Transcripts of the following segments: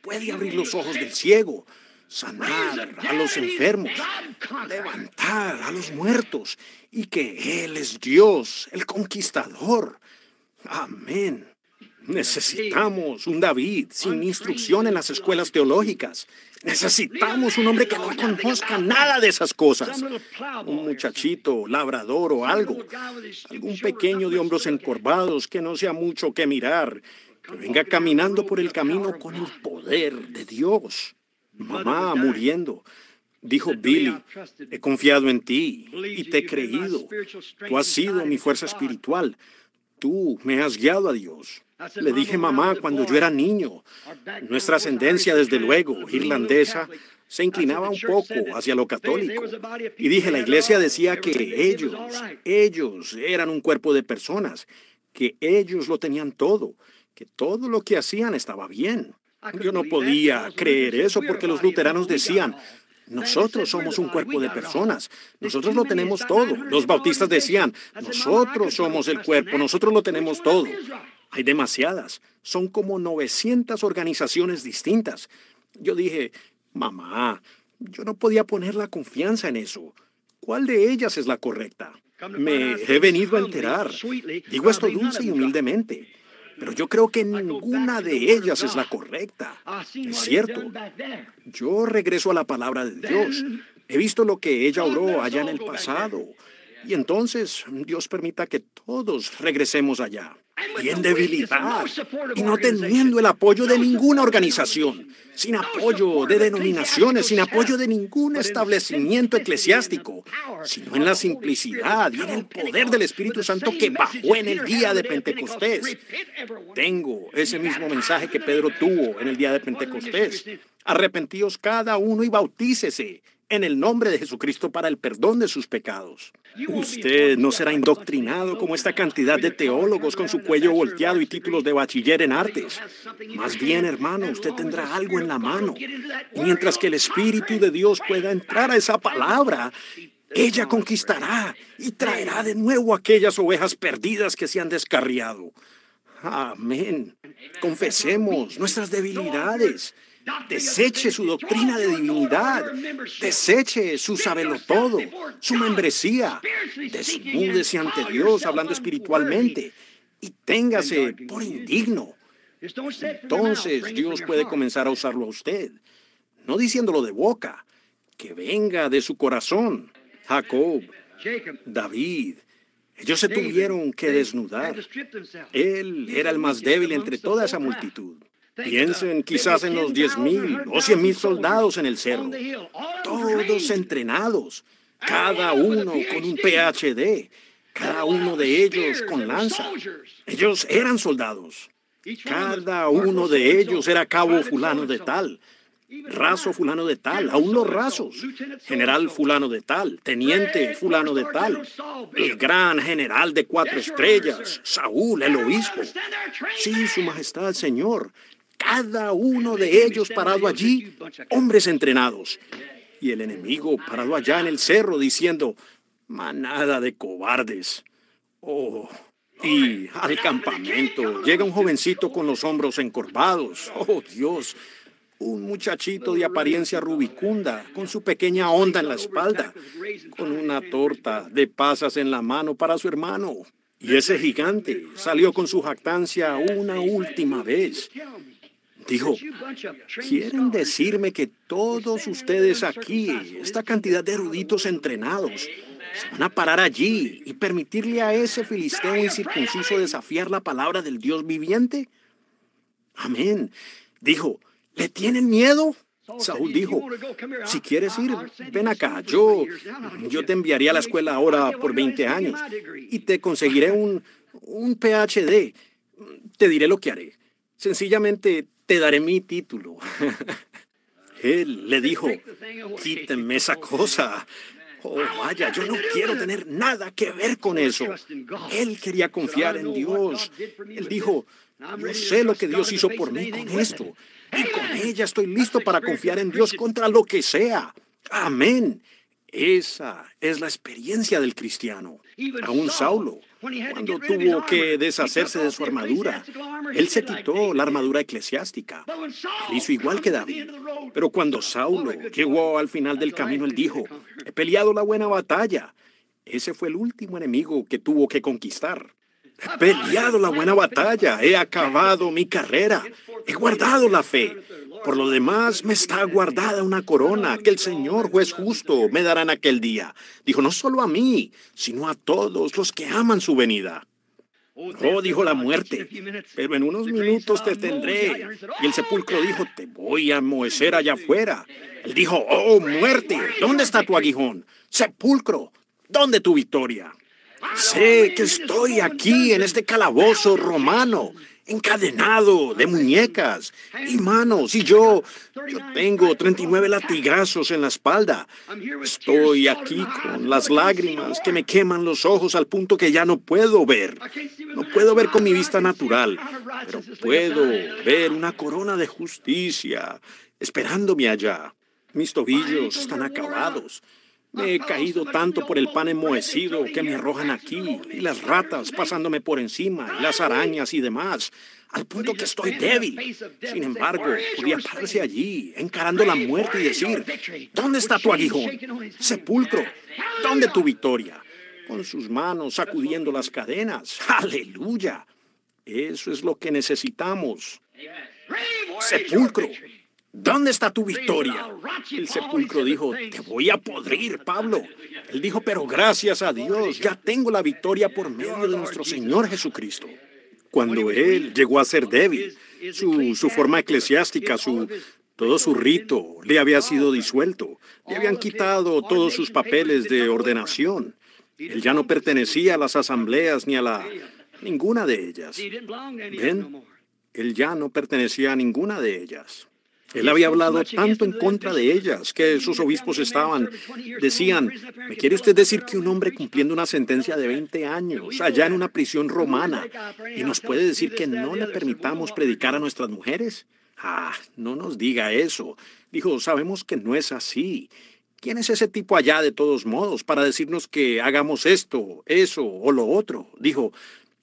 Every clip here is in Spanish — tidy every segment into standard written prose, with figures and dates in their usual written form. Puede abrir los ojos del ciego, sanar a los enfermos, levantar a los muertos, y que Él es Dios, el conquistador. Amén. Necesitamos un David sin instrucción en las escuelas teológicas. Necesitamos un hombre que no conozca nada de esas cosas. Un muchachito, labrador o algo. Algún pequeño de hombros encorvados que no sea mucho que mirar. Que venga caminando por el camino con el poder de Dios. Mamá muriendo. Dijo Billy, he confiado en ti y te he creído. Tú has sido mi fuerza espiritual. Tú me has guiado a Dios. Le dije mamá cuando yo era niño. Nuestra ascendencia, desde luego, irlandesa, se inclinaba un poco hacia lo católico. Y dije, la iglesia decía que ellos eran un cuerpo de personas, que ellos lo tenían todo, que todo lo que hacían estaba bien. Yo no podía creer eso porque los luteranos decían, nosotros somos un cuerpo de personas. Nosotros lo tenemos todo. Los bautistas decían, nosotros somos el cuerpo, nosotros lo tenemos todo. Hay demasiadas. Son como 900 organizaciones distintas. Yo dije, mamá, yo no podía poner la confianza en eso. ¿Cuál de ellas es la correcta? Me he venido a enterar. Digo esto dulce y humildemente. Pero yo creo que ninguna de ellas es la correcta. Es cierto. Yo regreso a la palabra de Dios. He visto lo que ella oró allá en el pasado. Y entonces, Dios permita que todos regresemos allá. Y en debilidad, y no teniendo el apoyo de ninguna organización, sin apoyo de denominaciones, sin apoyo de ningún establecimiento eclesiástico, sino en la simplicidad y en el poder del Espíritu Santo que bajó en el día de Pentecostés. Tengo ese mismo mensaje que Pedro tuvo en el día de Pentecostés. Arrepentíos cada uno y bautícese en el nombre de Jesucristo para el perdón de sus pecados. Usted no será indoctrinado como esta cantidad de teólogos con su cuello volteado y títulos de bachiller en artes. Más bien, hermano, usted tendrá algo en la mano. Y mientras que el Espíritu de Dios pueda entrar a esa palabra, ella conquistará y traerá de nuevo aquellas ovejas perdidas que se han descarriado. Amén. Confesemos nuestras debilidades. Deseche su doctrina de divinidad. Deseche su sabelotodo, su membresía. Desnúdese ante Dios hablando espiritualmente y téngase por indigno. Entonces Dios puede comenzar a usarlo a usted, no diciéndolo de boca, que venga de su corazón. Jacob, David, ellos se tuvieron que desnudar. Él era el más débil entre toda esa multitud. Piensen quizás en los 10,000 o 100,000 soldados en el cerro, todos entrenados, cada uno con un PhD, cada uno de ellos con lanza. Ellos eran soldados. Cada uno de ellos era cabo fulano de tal, raso fulano de tal, aún los rasos, general fulano de tal, teniente fulano de tal, el gran general de 4 estrellas, Saúl, el obispo. Sí, su majestad, señor. Cada uno de ellos parado allí, hombres entrenados. Y el enemigo parado allá en el cerro diciendo, manada de cobardes. Oh, y al campamento llega un jovencito con los hombros encorvados. Oh, Dios, un muchachito de apariencia rubicunda, con su pequeña honda en la espalda, con una torta de pasas en la mano para su hermano. Y ese gigante salió con su jactancia una última vez. Dijo, ¿quieren decirme que todos ustedes aquí, esta cantidad de eruditos entrenados, se van a parar allí y permitirle a ese filisteo incircunciso desafiar la palabra del Dios viviente? Amén. Dijo, ¿le tienen miedo? Saúl dijo, si quieres ir, ven acá. Yo te enviaría a la escuela ahora por 20 años y te conseguiré un PhD. Te diré lo que haré. Sencillamente te daré mi título. Él le dijo, quítenme esa cosa. Oh, vaya, yo no quiero tener nada que ver con eso. Él quería confiar en Dios. Él dijo, yo sé lo que Dios hizo por mí con esto. Y con ella estoy listo para confiar en Dios contra lo que sea. Amén. Esa es la experiencia del cristiano. Aún Saulo, cuando tuvo que deshacerse de su armadura, él se quitó la armadura eclesiástica. Él hizo igual que David. Pero cuando Saulo llegó al final del camino, él dijo, he peleado la buena batalla. Ese fue el último enemigo que tuvo que conquistar. He peleado la buena batalla, he acabado mi carrera, he guardado la fe. Por lo demás, me está guardada una corona que el Señor juez justo me dará en aquel día. Dijo, no solo a mí, sino a todos los que aman su venida. Oh, dijo la muerte, pero en unos minutos te tendré. Y el sepulcro dijo, te voy a amohecer allá afuera. Él dijo, oh, muerte, ¿dónde está tu aguijón? Sepulcro, ¿dónde tu victoria? Sé que estoy aquí en este calabozo romano, encadenado de muñecas y manos, y yo tengo 39 latigazos en la espalda. Estoy aquí con las lágrimas que me queman los ojos al punto que ya no puedo ver. No puedo ver con mi vista natural, pero puedo ver una corona de justicia esperándome allá. Mis tobillos están acabados. Me he caído tanto por el pan enmohecido que me arrojan aquí, y las ratas pasándome por encima, y las arañas y demás, al punto que estoy débil. Sin embargo, podía pararse allí, encarando la muerte y decir, ¿dónde está tu aguijón? Sepulcro, ¿dónde tu victoria? Con sus manos sacudiendo las cadenas. ¡Aleluya! Eso es lo que necesitamos. Sepulcro, ¿dónde está tu victoria? El sepulcro dijo, te voy a podrir, Pablo. Él dijo, pero gracias a Dios, ya tengo la victoria por medio de nuestro Señor Jesucristo. Cuando él llegó a ser débil, su forma eclesiástica, todo su rito le había sido disuelto. Le habían quitado todos sus papeles de ordenación. Él ya no pertenecía a las asambleas ni ninguna de ellas. ¿Ven? Él ya no pertenecía a ninguna de ellas. Él había hablado tanto en contra de ellas que sus obispos decían, ¿me quiere usted decir que un hombre cumpliendo una sentencia de 20 años allá en una prisión romana y nos puede decir que no le permitamos predicar a nuestras mujeres? Ah, no nos diga eso. Dijo, sabemos que no es así. ¿Quién es ese tipo allá de todos modos para decirnos que hagamos esto, eso o lo otro? Dijo,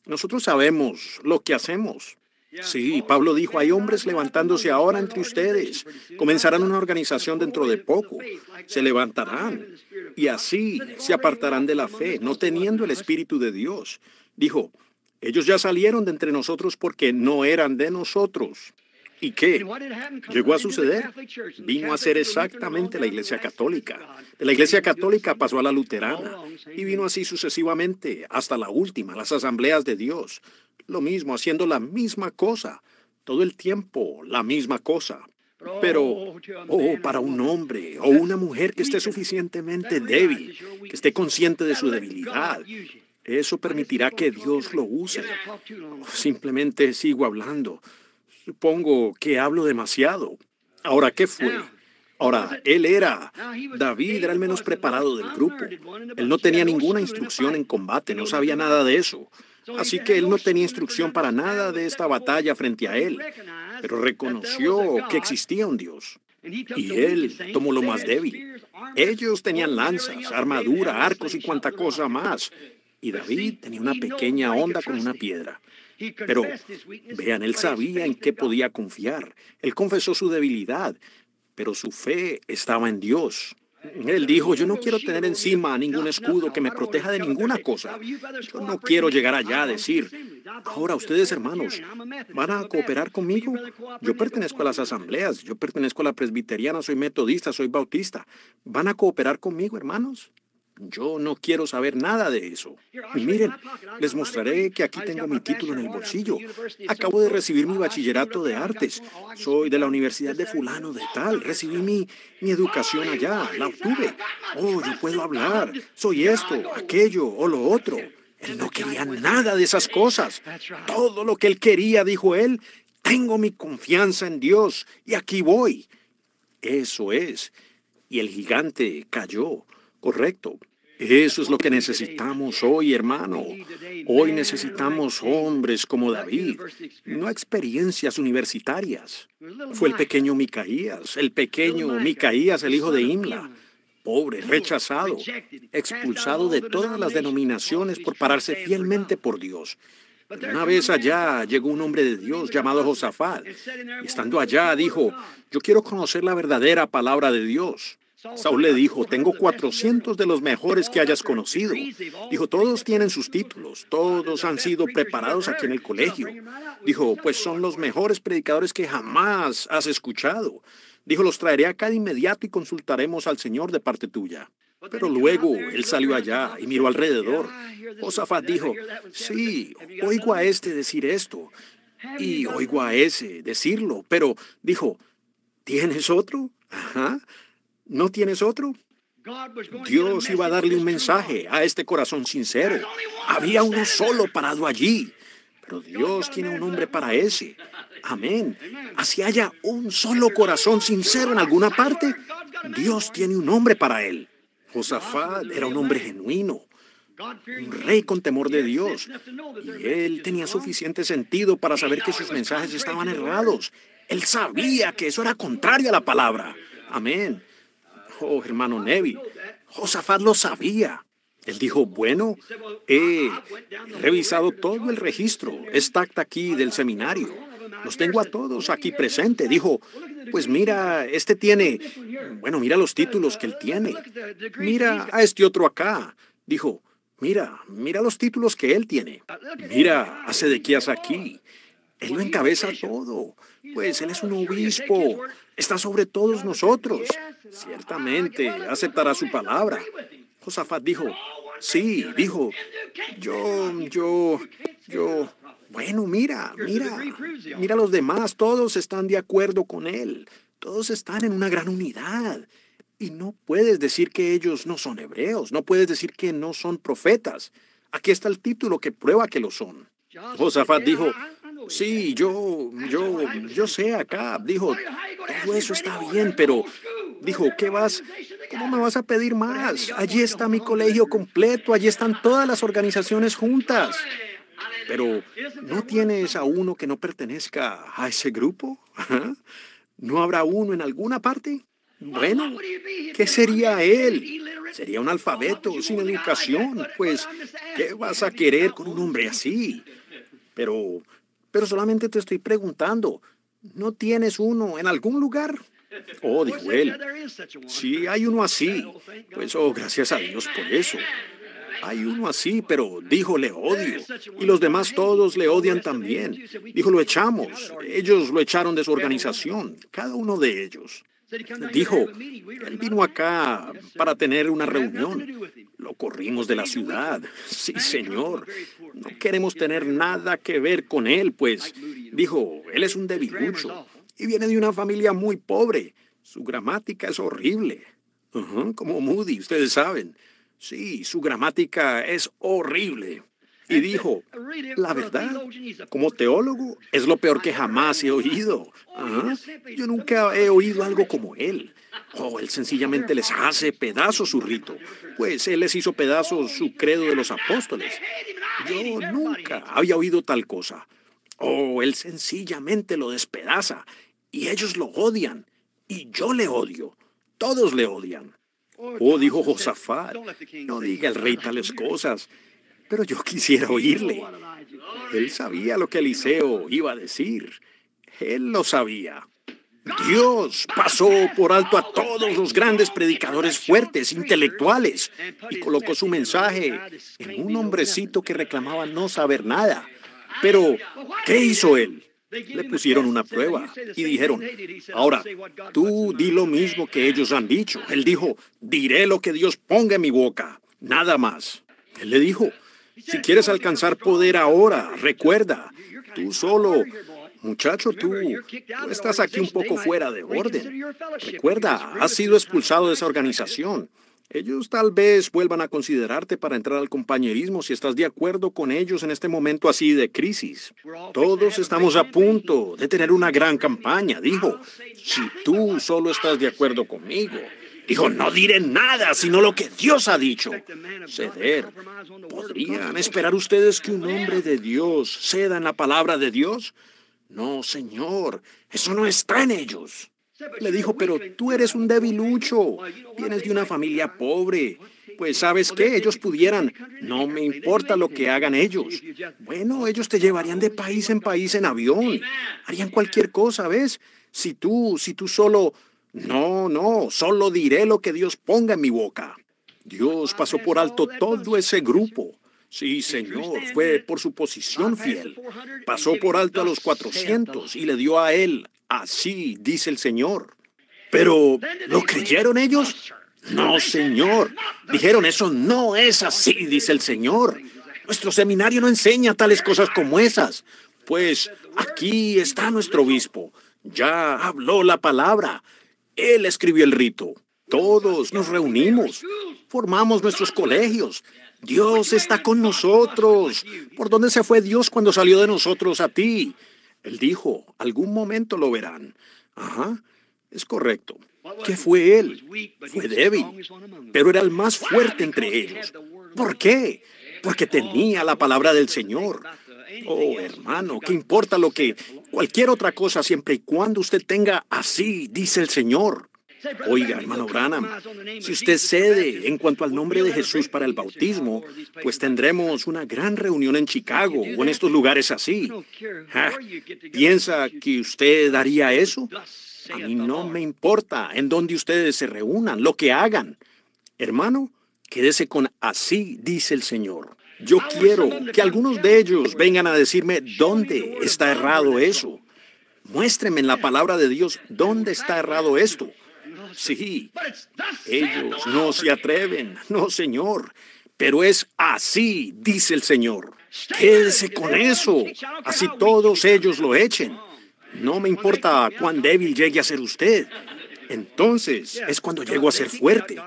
nosotros sabemos lo que hacemos. Sí, Pablo dijo, hay hombres levantándose ahora entre ustedes. Comenzarán una organización dentro de poco. Se levantarán y así se apartarán de la fe, no teniendo el Espíritu de Dios. Dijo, ellos ya salieron de entre nosotros porque no eran de nosotros. ¿Y qué llegó a suceder? Vino a ser exactamente la Iglesia Católica. De la Iglesia Católica pasó a la Luterana y vino así sucesivamente hasta la última, las Asambleas de Dios. Lo mismo, haciendo la misma cosa, todo el tiempo la misma cosa. Pero, para un hombre o una mujer que esté suficientemente débil, que esté consciente de su debilidad, eso permitirá que Dios lo use. Simplemente sigo hablando. Supongo que hablo demasiado. Ahora, ¿qué fue? Ahora, David era el menos preparado del grupo. Él no tenía ninguna instrucción en combate, no sabía nada de eso. Así que él no tenía instrucción para nada de esta batalla frente a él, pero reconoció que existía un Dios. Y él tomó lo más débil. Ellos tenían lanzas, armadura, arcos y cuanta cosa más. Y David tenía una pequeña honda con una piedra. Pero, vean, él sabía en qué podía confiar. Él confesó su debilidad, pero su fe estaba en Dios. Él dijo, yo no quiero tener encima ningún escudo que me proteja de ninguna cosa. Yo no quiero llegar allá a decir, ahora ustedes, hermanos, ¿van a cooperar conmigo? Yo pertenezco a las asambleas, yo pertenezco a la presbiteriana, soy metodista, soy bautista. ¿Van a cooperar conmigo, hermanos? Yo no quiero saber nada de eso. Y miren, les mostraré que aquí tengo mi título en el bolsillo. Acabo de recibir mi bachillerato de artes. Soy de la Universidad de fulano de tal. Recibí mi educación allá. La obtuve. Oh, yo puedo hablar. Soy esto, aquello o lo otro. Él no quería nada de esas cosas. Todo lo que él quería, dijo él, tengo mi confianza en Dios y aquí voy. Eso es. Y el gigante cayó. Correcto. Eso es lo que necesitamos hoy, hermano. Hoy necesitamos hombres como David, no experiencias universitarias. Fue el pequeño Micaías, el hijo de Imla. pobre, rechazado, expulsado de todas las denominaciones por pararse fielmente por Dios. Pero una vez allá llegó un hombre de Dios llamado Josafat, y estando allá dijo, yo quiero conocer la verdadera palabra de Dios. Saúl le dijo, tengo 400 de los mejores que hayas conocido. Dijo, todos tienen sus títulos, todos han sido preparados aquí en el colegio. Dijo, pues son los mejores predicadores que jamás has escuchado. Dijo, los traeré acá de inmediato y consultaremos al Señor de parte tuya. Pero luego él salió allá y miró alrededor. Josafat dijo, sí, oigo a este decir esto, y oigo a ese decirlo. Pero dijo, ¿tienes otro? Ajá. ¿No tienes otro? Dios iba a darle un mensaje a este corazón sincero. Había uno solo parado allí. Pero Dios tiene un nombre para ese. Amén. Así haya un solo corazón sincero en alguna parte, Dios tiene un nombre para él. Josafat era un hombre genuino, un rey con temor de Dios. Y él tenía suficiente sentido para saber que sus mensajes estaban errados. Él sabía que eso era contrario a la palabra. Amén. Oh, hermano Nevi, Josafat lo sabía. Él dijo, bueno, he revisado todo el registro, esta acta aquí del seminario. Los tengo a todos aquí presente. Dijo, pues mira, este tiene, bueno, mira los títulos que él tiene. Mira a este otro acá. Dijo, mira los títulos que él tiene. Mira a Sedequías aquí. Él lo encabeza todo. Pues él es un obispo. Está sobre todos nosotros. Ciertamente aceptará su palabra. Josafat dijo, sí, dijo, yo. Bueno, mira los demás, todos están de acuerdo con él. Todos están en una gran unidad. Y no puedes decir que ellos no son hebreos, no puedes decir que no son profetas. Aquí está el título que prueba que lo son. Josafat dijo, sí, yo sé acá. Dijo, todo eso está bien, pero dijo, ¿cómo me vas a pedir más? Allí está mi colegio completo, allí están todas las organizaciones juntas. Pero, ¿no tienes a uno que no pertenezca a ese grupo? ¿No habrá uno en alguna parte? Bueno, ¿qué sería él? Sería un alfabeto sin educación. Pues, ¿qué vas a querer con un hombre así? Pero solamente te estoy preguntando, ¿no tienes uno en algún lugar? Oh, dijo él, sí, hay uno así. Pues, oh, gracias a Dios por eso. Hay uno así, pero dijo, le odio. Y los demás todos le odian también. Dijo, lo echamos. Ellos lo echaron de su organización, cada uno de ellos. Dijo, él vino acá para tener una reunión. Lo corrimos de la ciudad. Sí, señor. No queremos tener nada que ver con él, pues. Dijo, él es un debilucho y viene de una familia muy pobre. Su gramática es horrible. Como Moody, ustedes saben. Sí, su gramática es horrible. Y dijo, la verdad, como teólogo, es lo peor que jamás he oído. Yo nunca he oído algo como él. Oh, él sencillamente les hace pedazos su rito. Pues él les hizo pedazos su credo de los apóstoles. Yo nunca había oído tal cosa. Oh, él sencillamente lo despedaza. Y ellos lo odian. Y yo le odio. Todos le odian. Oh, dijo Josafat, no diga el rey tales cosas, pero yo quisiera oírle. Él sabía lo que Eliseo iba a decir. Él lo sabía. Dios pasó por alto a todos los grandes predicadores fuertes, intelectuales, y colocó su mensaje en un hombrecito que reclamaba no saber nada. Pero, ¿qué hizo él? Le pusieron una prueba y dijeron, ahora, tú di lo mismo que ellos han dicho. Él dijo, diré lo que Dios ponga en mi boca, nada más. Él le dijo, si quieres alcanzar poder ahora, recuerda, tú solo, muchacho, tú estás aquí un poco fuera de orden. Recuerda, has sido expulsado de esa organización. Ellos tal vez vuelvan a considerarte para entrar al compañerismo si estás de acuerdo con ellos en este momento así de crisis. Todos estamos a punto de tener una gran campaña, dijo. Si tú solo estás de acuerdo conmigo. Dijo, no diré nada, sino lo que Dios ha dicho. Ceder. ¿Podrían esperar ustedes que un hombre de Dios ceda en la palabra de Dios? No, señor, eso no está en ellos. Le dijo, pero tú eres un debilucho, vienes de una familia pobre. Pues, ¿sabes qué? Ellos pudieran. No me importa lo que hagan ellos. Bueno, ellos te llevarían de país en país en avión. Harían cualquier cosa, ¿ves? Si tú solo... No, solo diré lo que Dios ponga en mi boca. Dios pasó por alto todo ese grupo. Sí, Señor, fue por su posición fiel. Pasó por alto a los 400 y le dio a él. Así dice el Señor. Pero, ¿lo creyeron ellos? No, Señor. Dijeron, eso no es así, dice el Señor. Nuestro seminario no enseña tales cosas como esas. Pues, aquí está nuestro obispo. Ya habló la palabra. Él escribió el rito. Todos nos reunimos, formamos nuestros colegios. Dios está con nosotros. ¿Por dónde se fue Dios cuando salió de nosotros a ti? Él dijo, algún momento lo verán. Ajá, es correcto. ¿Qué fue él? Fue débil, pero era el más fuerte entre ellos. ¿Por qué? Porque tenía la palabra del Señor. Oh, hermano, ¿qué importa lo que... cualquier otra cosa siempre y cuando usted tenga así, dice el Señor? Oiga, hermano Branham, si usted cede en cuanto al nombre de Jesús para el bautismo, pues tendremos una gran reunión en Chicago o en estos lugares así. ¿Piensa que usted haría eso? A mí no me importa en dónde ustedes se reúnan, lo que hagan. Hermano, quédese con así, dice el Señor. Yo quiero que algunos de ellos vengan a decirme dónde está errado eso. Muéstrenme en la palabra de Dios dónde está errado esto. Sí, ellos no se atreven. No, Señor. Pero es así, dice el Señor. Quédese con eso. Así todos ellos lo echen. No me importa cuán débil llegue a ser usted. Entonces, es cuando llego a ser fuerte.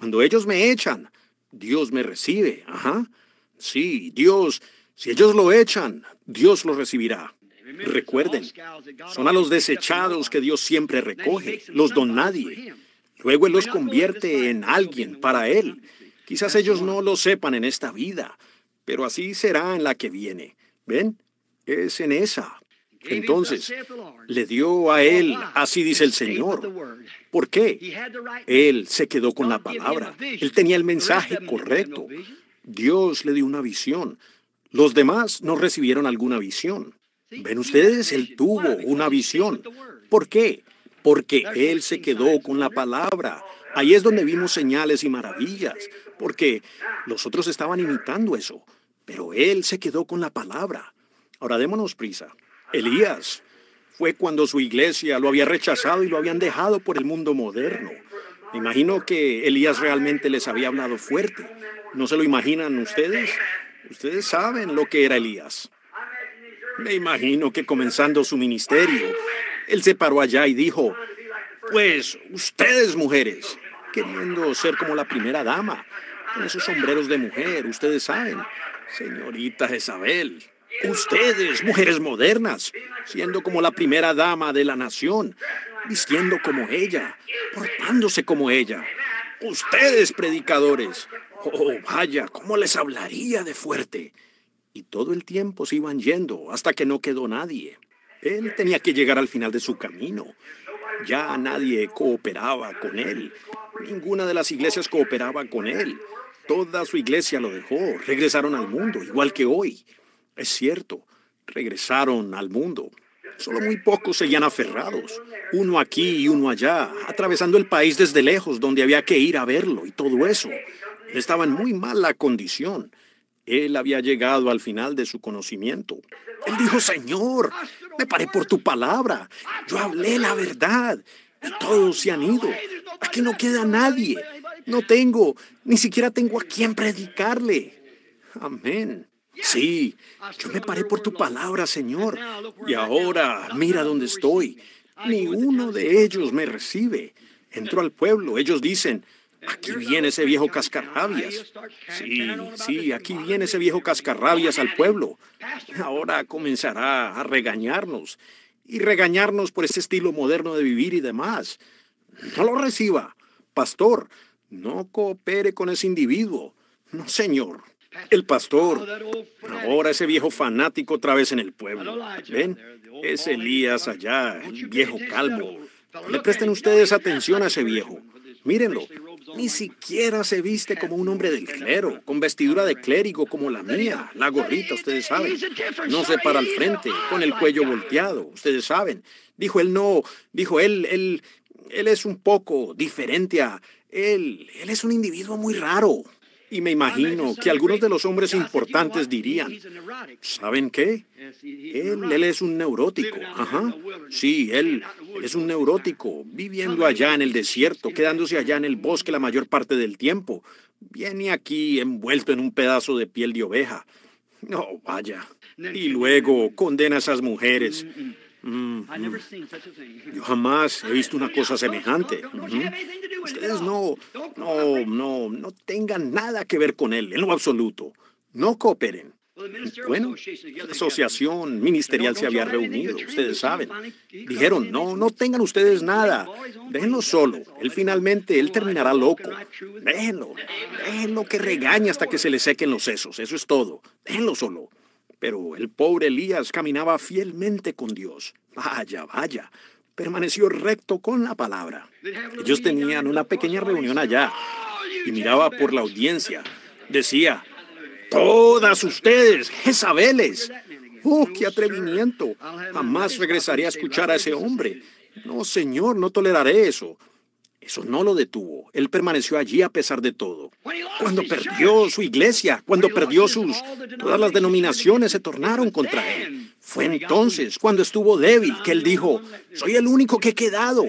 Cuando ellos me echan, Dios me recibe. Ajá. Sí, Dios. Si ellos lo echan, Dios lo recibirá. Recuerden, son a los desechados que Dios siempre recoge, los don nadie. Luego Él los convierte en alguien para Él. Quizás ellos no lo sepan en esta vida, pero así será en la que viene. ¿Ven? Es en esa. Entonces, le dio a Él, así dice el Señor. ¿Por qué? Él se quedó con la palabra. Él tenía el mensaje correcto. Dios le dio una visión. Los demás no recibieron alguna visión. ¿Ven ustedes? Él tuvo una visión. ¿Por qué? Porque él se quedó con la palabra. Ahí es donde vimos señales y maravillas, porque los otros estaban imitando eso. Pero él se quedó con la palabra. Ahora démonos prisa. Elías fue cuando su iglesia lo había rechazado y lo habían dejado por el mundo moderno. Me imagino que Elías realmente les había hablado fuerte. ¿No se lo imaginan ustedes? Ustedes saben lo que era Elías. Me imagino que comenzando su ministerio, él se paró allá y dijo, pues, ustedes mujeres, queriendo ser como la primera dama, con esos sombreros de mujer, ustedes saben, señorita Jezabel, ustedes, mujeres modernas, siendo como la primera dama de la nación, vistiendo como ella, portándose como ella, ustedes predicadores, oh, vaya, ¿cómo les hablaría de fuerte? Y todo el tiempo se iban yendo hasta que no quedó nadie. Él tenía que llegar al final de su camino. Ya nadie cooperaba con él. Ninguna de las iglesias cooperaba con él. Toda su iglesia lo dejó. Regresaron al mundo, igual que hoy. Es cierto, regresaron al mundo. Solo muy pocos seguían aferrados. Uno aquí y uno allá, atravesando el país desde lejos, donde había que ir a verlo y todo eso. Estaba en muy mala condición. Él había llegado al final de su conocimiento. Él dijo, Señor, me paré por tu palabra. Yo hablé la verdad. Y todos se han ido. Aquí no queda nadie. No tengo, ni siquiera tengo a quien predicarle. Amén. Sí, yo me paré por tu palabra, Señor. Y ahora, mira dónde estoy. Ni uno de ellos me recibe. Entro al pueblo. Ellos dicen, aquí viene ese viejo cascarrabias. Sí, aquí viene ese viejo cascarrabias al pueblo. Ahora comenzará a regañarnos. Y regañarnos por ese estilo moderno de vivir y demás. No lo reciba. Pastor, no coopere con ese individuo. No, señor. El pastor. Ahora ese viejo fanático otra vez en el pueblo. ¿Ven? Es Elías allá, el viejo calvo. Le presten ustedes atención a ese viejo. Mírenlo. Ni siquiera se viste como un hombre del clero, con vestidura de clérigo como la mía, la gorrita, ustedes saben. No se para al frente, con el cuello volteado, ustedes saben. Dijo él no, dijo él es un poco diferente a él es un individuo muy raro. Y me imagino que algunos de los hombres importantes dirían, ¿saben qué? Él es un neurótico. Ajá. Sí, él es un neurótico, viviendo allá en el desierto, quedándose allá en el bosque la mayor parte del tiempo. Viene aquí envuelto en un pedazo de piel de oveja. No, vaya. Y luego condena a esas mujeres. Yo jamás he visto una cosa semejante. Ustedes no tengan nada que ver con él, en lo absoluto. No cooperen. Bueno, la asociación ministerial se había reunido, ustedes saben. Dijeron, no tengan ustedes nada. Déjenlo solo. Él terminará loco. Déjenlo que regañe hasta que se le sequen los sesos. Eso es todo. Déjenlo solo. Pero el pobre Elías caminaba fielmente con Dios. Vaya. Permaneció recto con la palabra. Ellos tenían una pequeña reunión allá y miraba por la audiencia. Decía, «Todas ustedes, Jezabeles. ¡Oh, qué atrevimiento! Jamás regresaré a escuchar a ese hombre. No, señor, no toleraré eso». Eso no lo detuvo. Él permaneció allí a pesar de todo. Cuando perdió su iglesia, cuando perdió todas las denominaciones se tornaron contra él. Fue entonces, cuando estuvo débil, que él dijo, «Soy el único que he quedado,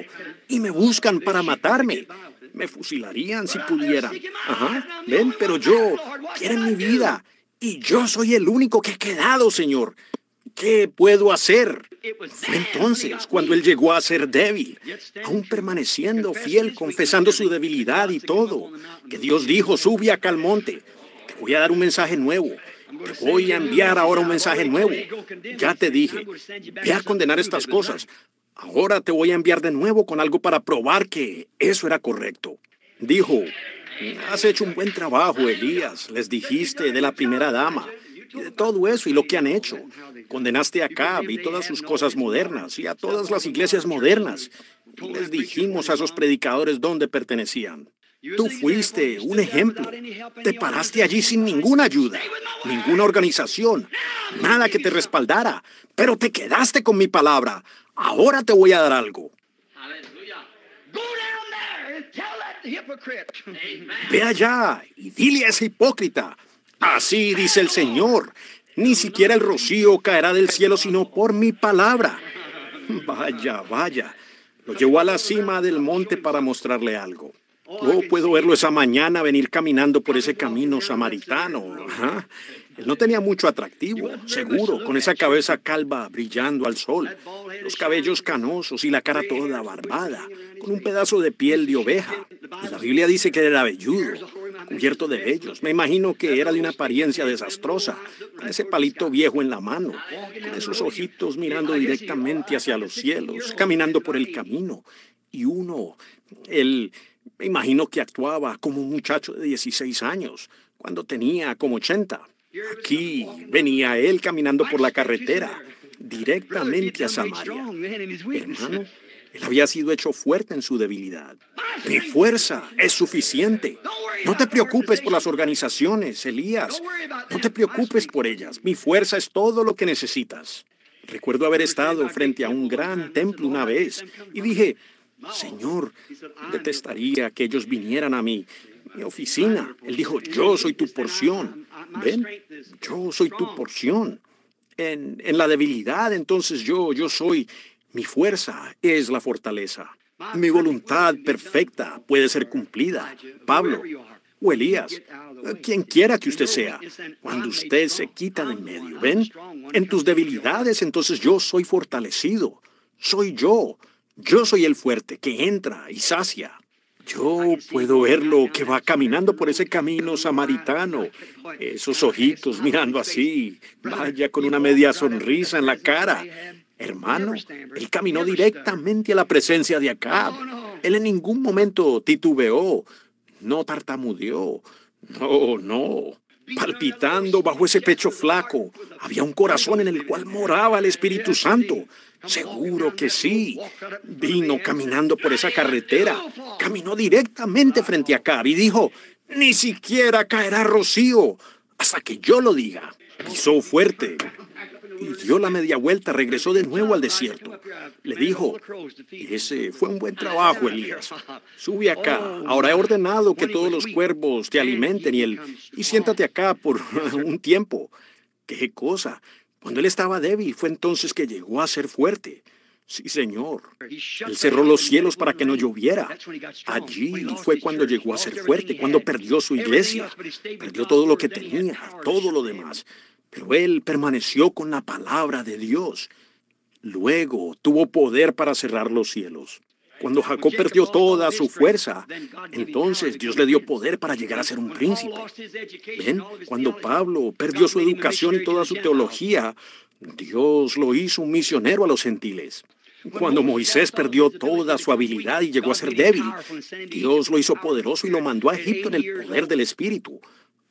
y me buscan para matarme. Me fusilarían si pudieran. Ajá, ven, pero quieren mi vida, y yo soy el único que he quedado, Señor. ¿Qué puedo hacer?» Fue entonces cuando él llegó a ser débil, aún permaneciendo fiel, confesando su debilidad y todo, que Dios dijo, «Sube acá al monte, te voy a dar un mensaje nuevo, te voy a enviar ahora un mensaje nuevo. Ya te dije, ve a condenar estas cosas. Ahora te voy a enviar de nuevo con algo para probar que eso era correcto». Dijo, «Has hecho un buen trabajo, Elías, les dijiste de la primera dama». De todo eso y lo que han hecho. Condenaste a Acab y todas sus cosas modernas y a todas las iglesias modernas. Y les dijimos a esos predicadores dónde pertenecían. Tú fuiste un ejemplo. Te paraste allí sin ninguna ayuda, ninguna organización, nada que te respaldara. Pero te quedaste con mi palabra. Ahora te voy a dar algo. Ve allá y dile a ese hipócrita. Así dice el Señor, ni siquiera el rocío caerá del cielo sino por mi palabra. Vaya. Lo llevó a la cima del monte para mostrarle algo. Oh, puedo verlo esa mañana venir caminando por ese camino samaritano. Ajá. Él no tenía mucho atractivo, seguro, con esa cabeza calva brillando al sol, los cabellos canosos y la cara toda barbada, con un pedazo de piel de oveja. Y la Biblia dice que era velludo, cubierto de vellos. Me imagino que era de una apariencia desastrosa, con ese palito viejo en la mano, con esos ojitos mirando directamente hacia los cielos, caminando por el camino. Y me imagino que actuaba como un muchacho de 16 años, cuando tenía como 80. Aquí venía él caminando por la carretera, directamente a Samaria. Hermano, él había sido hecho fuerte en su debilidad. Mi fuerza es suficiente. No te preocupes por las organizaciones, Elías. No te preocupes por ellas. Mi fuerza es todo lo que necesitas. Recuerdo haber estado frente a un gran templo una vez y dije, «Señor, detestaría que ellos vinieran a mi oficina». Él dijo, «Yo soy tu porción». Ven, yo soy tu porción. En la debilidad, entonces yo soy. Mi fuerza es la fortaleza. Mi voluntad perfecta puede ser cumplida. Pablo o Elías, quien quiera que usted sea, cuando usted se quita de en medio, ¿ven? En tus debilidades, entonces yo soy fortalecido. Soy yo. Yo soy el fuerte que entra y sacia. Yo puedo verlo que va caminando por ese camino samaritano. Esos ojitos mirando así, vaya, con una media sonrisa en la cara. Hermano, él caminó directamente a la presencia de Acab. Él en ningún momento titubeó, no tartamudeó. No. Palpitando bajo ese pecho flaco, había un corazón en el cual moraba el Espíritu Santo. Seguro que sí. Vino caminando por esa carretera, caminó directamente frente a Acab y dijo, ni siquiera caerá rocío hasta que yo lo diga. Pisó fuerte y dio la media vuelta, regresó de nuevo al desierto. Le dijo, ese fue un buen trabajo, Elías. Sube acá, ahora he ordenado que todos los cuervos te alimenten y siéntate acá por un tiempo. ¡Qué cosa! Cuando él estaba débil, fue entonces que llegó a ser fuerte. Sí, Señor. Él cerró los cielos para que no lloviera. Allí fue cuando llegó a ser fuerte, cuando perdió su iglesia. Perdió todo lo que tenía, todo lo demás. Pero él permaneció con la palabra de Dios. Luego tuvo poder para cerrar los cielos. Cuando Jacob perdió toda su fuerza, entonces Dios le dio poder para llegar a ser un príncipe. ¿Ven? Cuando Pablo perdió su educación y toda su teología, Dios lo hizo un misionero a los gentiles. Cuando Moisés perdió toda su habilidad y llegó a ser débil, Dios lo hizo poderoso y lo mandó a Egipto en el poder del Espíritu.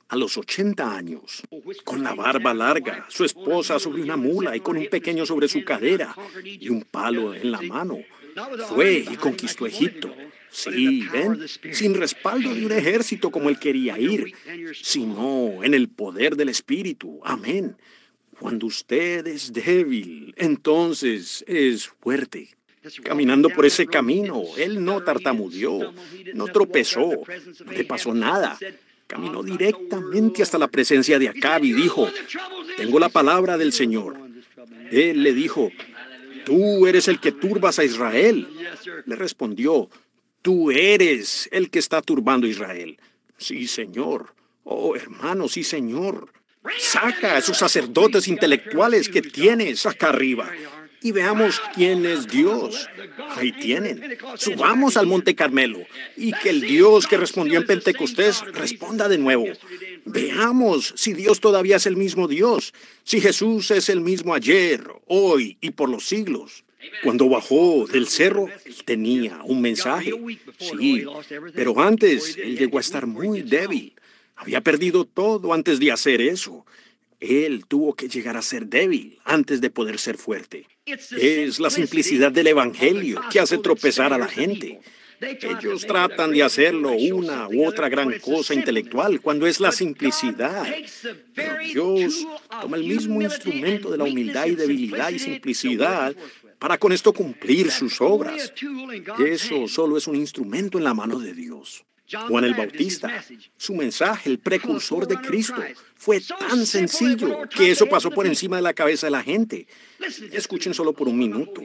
A los 80 años, con la barba larga, su esposa sobre una mula y con un pequeño sobre su cadera y un palo en la mano, fue y conquistó Egipto. Sí, ¿ven? Sin respaldo de un ejército como él quería ir, sino en el poder del Espíritu. Amén. Cuando usted es débil, entonces es fuerte. Caminando por ese camino, él no tartamudeó, no tropezó, no le pasó nada. Caminó directamente hasta la presencia de Acab y dijo, tengo la palabra del Señor. Él le dijo, tú eres el que turbas a Israel. Le respondió, tú eres el que está turbando a Israel. Sí, Señor. Oh, hermano, sí, Señor. Saca a esos sacerdotes intelectuales que tienes acá arriba. Y veamos quién es Dios. Ahí tienen. Subamos al Monte Carmelo y que el Dios que respondió en Pentecostés responda de nuevo. Veamos si Dios todavía es el mismo Dios, si Jesús es el mismo ayer, hoy y por los siglos. Cuando bajó del cerro, él tenía un mensaje. Sí, pero antes él llegó a estar muy débil. Había perdido todo antes de hacer eso. Él tuvo que llegar a ser débil antes de poder ser fuerte. Es la simplicidad del Evangelio que hace tropezar a la gente. Ellos tratan de hacerlo una u otra gran cosa intelectual cuando es la simplicidad. Pero Dios toma el mismo instrumento de la humildad y debilidad y simplicidad para con esto cumplir sus obras. Eso solo es un instrumento en la mano de Dios. Juan el Bautista, su mensaje, el precursor de Cristo, fue tan sencillo que eso pasó por encima de la cabeza de la gente. Escuchen solo por un minuto.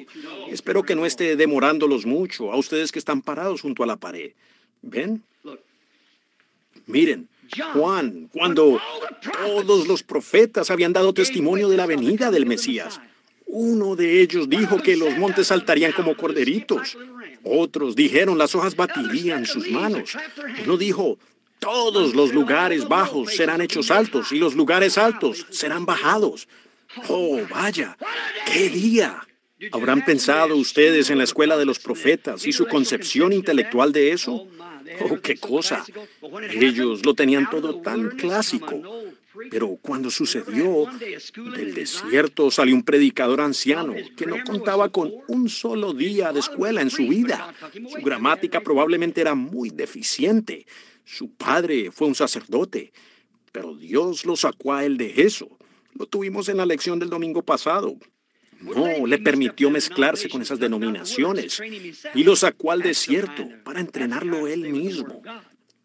Espero que no esté demorándolos mucho a ustedes que están parados junto a la pared. ¿Ven? Miren, Juan, cuando todos los profetas habían dado testimonio de la venida del Mesías, uno de ellos dijo que los montes saltarían como corderitos. Otros dijeron, las hojas batirían sus manos. Uno dijo, todos los lugares bajos serán hechos altos y los lugares altos serán bajados. ¡Oh, vaya! ¡Qué día! ¿Habrán pensado ustedes en la escuela de los profetas y su concepción intelectual de eso? ¡Oh, qué cosa! Ellos lo tenían todo tan clásico. Pero cuando sucedió, del desierto salió un predicador anciano que no contaba con un solo día de escuela en su vida. Su gramática probablemente era muy deficiente. Su padre fue un sacerdote, pero Dios lo sacó a él de eso. Lo tuvimos en la lección del domingo pasado. No le permitió mezclarse con esas denominaciones y lo sacó al desierto para entrenarlo él mismo.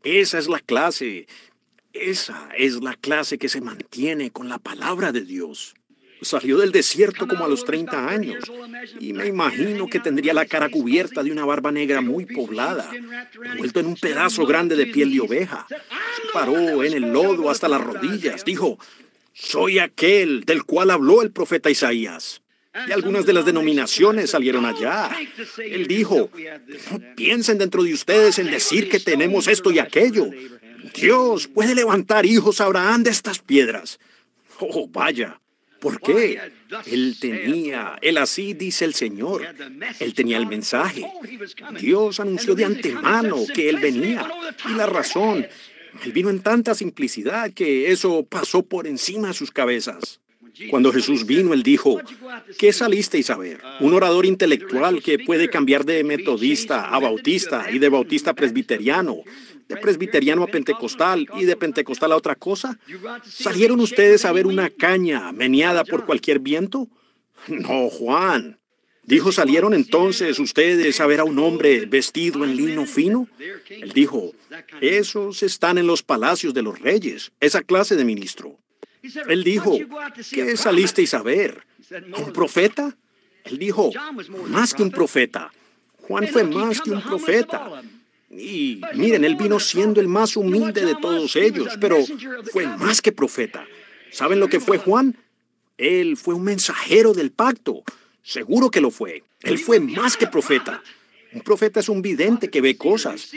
Esa es la clase. Esa es la clase que se mantiene con la palabra de Dios. Salió del desierto como a los 30 años y me imagino que tendría la cara cubierta de una barba negra muy poblada, envuelto en un pedazo grande de piel de oveja. Se paró en el lodo hasta las rodillas. Dijo, soy aquel del cual habló el profeta Isaías. Y algunas de las denominaciones salieron allá. Él dijo, no piensen dentro de ustedes en decir que tenemos esto y aquello. Dios puede levantar hijos a Abraham de estas piedras. Oh, vaya. ¿Por qué? Él así dice el Señor. Él tenía el mensaje. Dios anunció de antemano que él venía. Y la razón, Él vino en tanta simplicidad que eso pasó por encima de sus cabezas. Cuando Jesús vino, Él dijo, ¿qué salisteis a ver? ¿Un orador intelectual que puede cambiar de metodista a bautista y de bautista a presbiteriano, de presbiteriano a pentecostal y de pentecostal a otra cosa? ¿Salieron ustedes a ver una caña meneada por cualquier viento? No, Juan. Dijo, ¿salieron entonces ustedes a ver a un hombre vestido en lino fino? Él dijo, esos están en los palacios de los reyes, esa clase de ministro. Él dijo, ¿qué salisteis a ver? ¿Un profeta? Él dijo, más que un profeta. Juan fue más que un profeta. Y miren, él vino siendo el más humilde de todos ellos, pero fue más que profeta. ¿Saben lo que fue Juan? Él fue un mensajero del pacto. Seguro que lo fue. Él fue más que profeta. Un profeta es un vidente que ve cosas.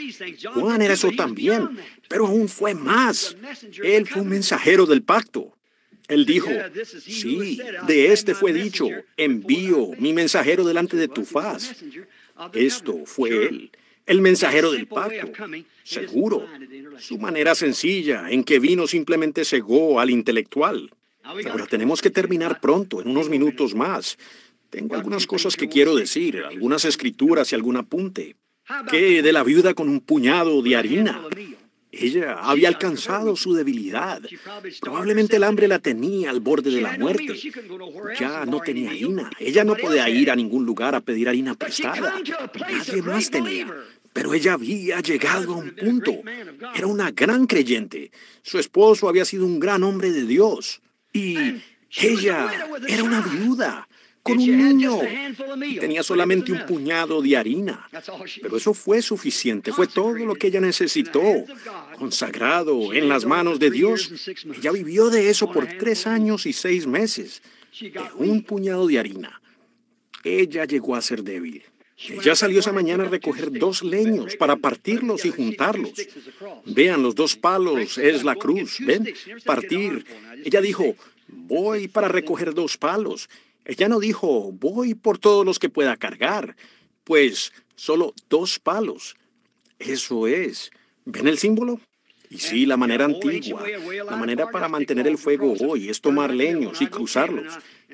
Juan era eso también, pero aún fue más. Él fue un mensajero del pacto. Él dijo, sí, de este fue dicho, envío mi mensajero delante de tu faz. Esto fue él, el mensajero del pacto. Seguro. Su manera sencilla en que vino simplemente cegó al intelectual. Ahora tenemos que terminar pronto, en unos minutos más. Tengo algunas cosas que quiero decir, algunas escrituras y algún apunte. ¿Qué de la viuda con un puñado de harina? Ella había alcanzado su debilidad. Probablemente el hambre la tenía al borde de la muerte. Ya no tenía harina. Ella no podía ir a ningún lugar a pedir harina prestada. Nadie más tenía. Pero ella había llegado a un punto. Era una gran creyente. Su esposo había sido un gran hombre de Dios. Y ella era una viuda con un niño. Tenía solamente un puñado de harina. Pero eso fue suficiente. Fue todo lo que ella necesitó. Consagrado en las manos de Dios. Ella vivió de eso por 3 años y 6 meses. De un puñado de harina. Ella llegó a ser débil. Ella salió esa mañana a recoger 2 leños para partirlos y juntarlos. Vean, los 2 palos es la cruz. ¿Ven? Partir. Ella dijo, voy para recoger 2 palos. Ella no dijo, voy por todos los que pueda cargar, pues solo 2 palos. Eso es. ¿Ven el símbolo? Y sí, la manera antigua, la manera para mantener el fuego hoy es tomar leños y cruzarlos,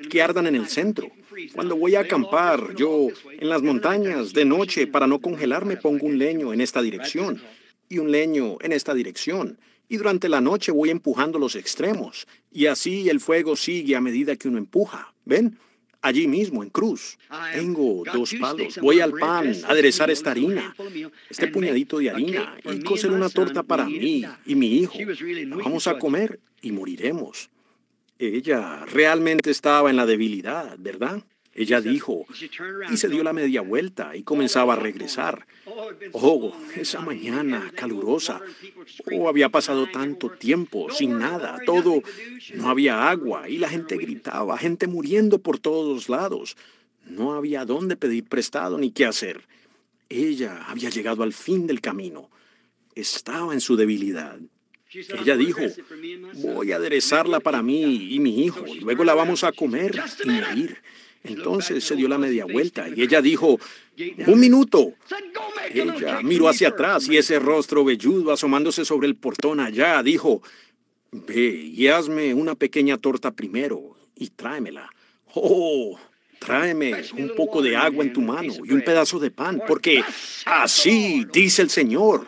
que ardan en el centro. Cuando voy a acampar, yo en las montañas de noche, para no congelarme, pongo un leño en esta dirección y un leño en esta dirección. Y durante la noche voy empujando los extremos. Y así el fuego sigue a medida que uno empuja. ¿Ven? Allí mismo, en cruz. Tengo 2 palos. Voy al pan a aderezar esta harina, este puñadito de harina, y cocer una torta para mí y mi hijo. Vamos a comer y moriremos. Ella realmente estaba en la debilidad, ¿verdad? Ella dijo, y se dio la media vuelta y comenzaba a regresar. Oh, esa mañana calurosa. Oh, había pasado tanto tiempo sin nada, todo. No había agua y la gente gritaba, gente muriendo por todos lados. No había dónde pedir prestado ni qué hacer. Ella había llegado al fin del camino. Estaba en su debilidad. Ella dijo, voy a aderezarla para mí y mi hijo, y luego la vamos a comer y morir. Entonces se dio la media vuelta y ella dijo, un minuto. Ella miró hacia atrás y ese rostro velludo asomándose sobre el portón allá dijo, ve y hazme una pequeña torta primero y tráemela. Oh, tráeme un poco de agua en tu mano y un pedazo de pan, porque así dice el Señor.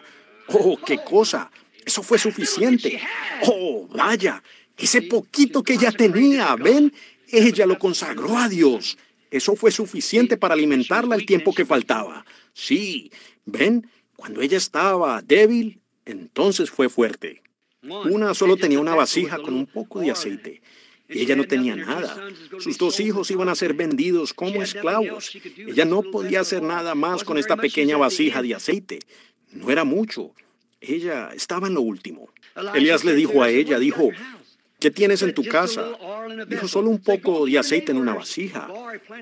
Oh, qué cosa. Eso fue suficiente. Oh, vaya, ese poquito que ella tenía, ¿ven? Ella lo consagró a Dios. Eso fue suficiente para alimentarla el tiempo que faltaba. Sí, ¿ven? Cuando ella estaba débil, entonces fue fuerte. Una solo tenía una vasija con un poco de aceite. Y ella no tenía nada. Sus 2 hijos iban a ser vendidos como esclavos. Ella no podía hacer nada más con esta pequeña vasija de aceite. No era mucho. Ella estaba en lo último. Elías le dijo a ella, dijo, ¿qué tienes en tu casa? Dijo, solo un poco de aceite en una vasija.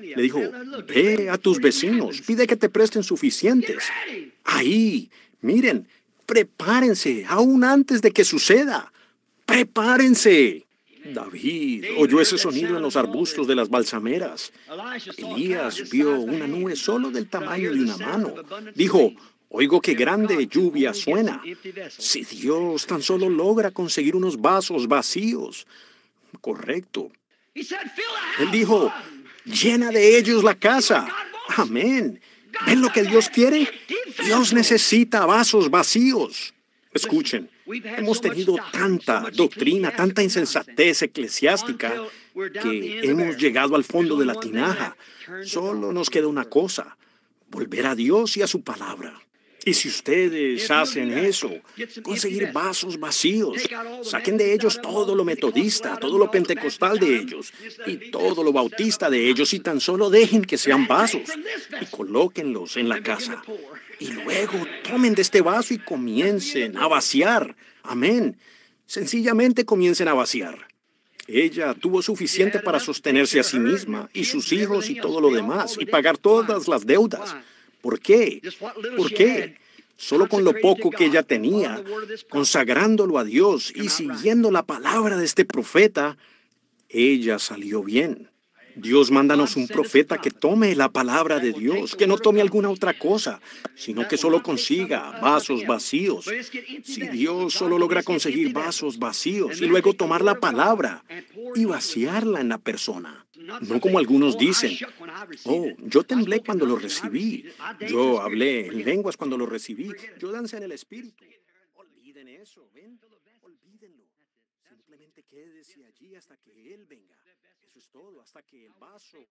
Le dijo, ve a tus vecinos, pide que te presten suficientes. Ahí, miren, prepárense, aún antes de que suceda. ¡Prepárense! David oyó ese sonido en los arbustos de las balsameras. Elías vio una nube solo del tamaño de una mano. Dijo, Oigo que grande lluvia suena. Si Dios tan solo logra conseguir unos vasos vacíos. Correcto. Él dijo, llena de ellos la casa. Amén. ¿Ven lo que Dios quiere? Dios necesita vasos vacíos. Escuchen, hemos tenido tanta doctrina, tanta insensatez eclesiástica que hemos llegado al fondo de la tinaja. Solo nos queda una cosa, volver a Dios y a su palabra. Y si ustedes hacen eso, conseguir vasos vacíos, saquen de ellos todo lo metodista, todo lo pentecostal de ellos, y todo lo bautista de ellos, y tan solo dejen que sean vasos, y colóquenlos en la casa. Y luego tomen de este vaso y comiencen a vaciar. Amén. Sencillamente comiencen a vaciar. Ella tuvo suficiente para sostenerse a sí misma, y sus hijos, y todo lo demás, y pagar todas las deudas. ¿Por qué? ¿Por qué? Solo con lo poco que ella tenía, consagrándolo a Dios y siguiendo la palabra de este profeta, ella salió bien. Dios, mándanos un profeta que tome la palabra de Dios, que no tome alguna otra cosa, sino que solo consiga vasos vacíos. Si Dios solo logra conseguir vasos vacíos y luego tomar la palabra y vaciarla en la persona. No como algunos dicen, oh, yo temblé cuando lo recibí, yo hablé en lenguas cuando lo recibí, yo dancé en el Espíritu. Olviden eso, ven, olvídenlo. Simplemente quédese allí hasta que Él venga. Eso es todo, hasta que el vaso...